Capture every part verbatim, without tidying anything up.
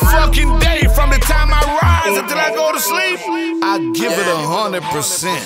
motherfucking day. From the time I rise until I go to sleep, I give it a hundred percent.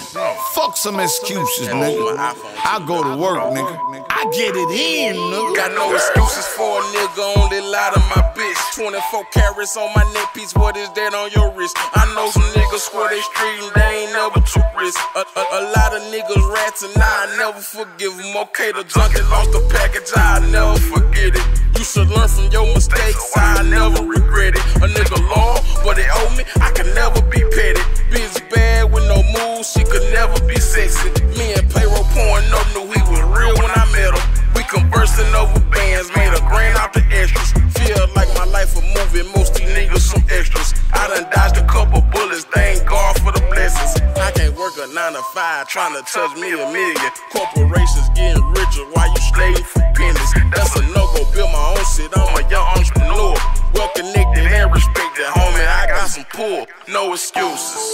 Fuck some excuses, nigga. I go to work, nigga. I get it in, nigga. Got no excuses for a nigga, only lie to my bitch. Twenty-four carats on my neck piece, what is that on your wrist? I know some niggas swear they street and they ain't never too risk. A, a, a lot of niggas rats and I never forgive them. Okay, the junkie lost the package, I never forget it. You should learn from your mistakes, I never regret it. A nigga long, but they owe me, I can never be petty. Bitch bad with no moves, she could never be sexy. Me and Payroll pouring up, knew he was real when I met him. We conversing over bands, made a grand out the extras. Feel like my life a movie, most these niggas some extras. I done dodged a couple bullets, thank God for the blessings. I can't work a nine to five, trying to touch me a million. Corporations getting richer, why you slaving for pennies? That's a no-go, build my own shit, I'm a young entrepreneur. Well connected and respected, homie, I got some pull. No excuses,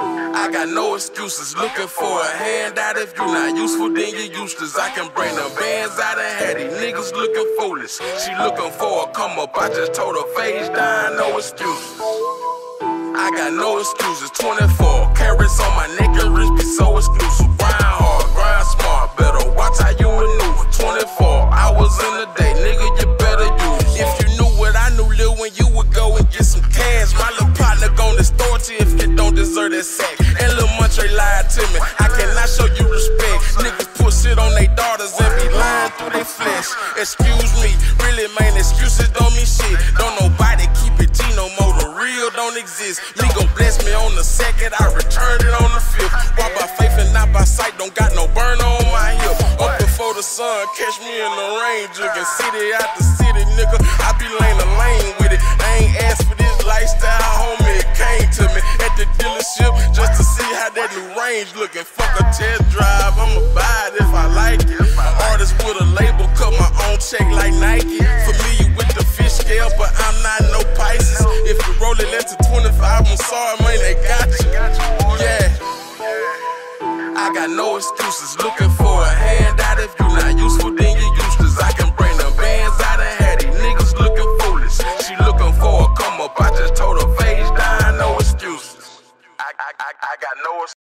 I got no excuses. Looking for a handout, if you not useful, then you useless. I can bring the bands out and have these niggas looking foolish. She looking for a come up, I just told her face down, no excuses. I got no excuses. Twenty-four carats on my neck and wrist be so exclusive. Grind hard, grind smart, better watch how you maneuver. Twenty-four hours in a day, nigga, you better use. If you knew what I knew, Lil, when you would go and get some cash. My little partner gon' distort you if you don't deserve that sack. And Lil Montre lied to me, I cannot show you respect. Niggas put shit on they daughters and be lying through they flesh. Excuse me, really, man, excuses don't mean shit. Don't nobody keep it G no more, the real don't exist. Me gon' bless me on the second, I returned it on the fifth. Why by faith and not by sight, don't got no burner on my hip. Up before the sun, catch me in the rain, jiggin' city out the city, nigga, I be lane to lane with it. I ain't asked for this lifestyle, homie, it came to me at the dealership just to see how that new range looking. Fuck a test drive, I'ma buy it if I like it. An artist with a label, cut my own check like Nike. Familiar with the fish scale, but I'm not no Pisces. If you roll it less than twenty-five, I'm sorry, man, they got you. Yeah, I got no excuses. Looking for a handout if you not useful.